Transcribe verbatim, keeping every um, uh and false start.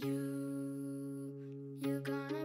You, you're gonna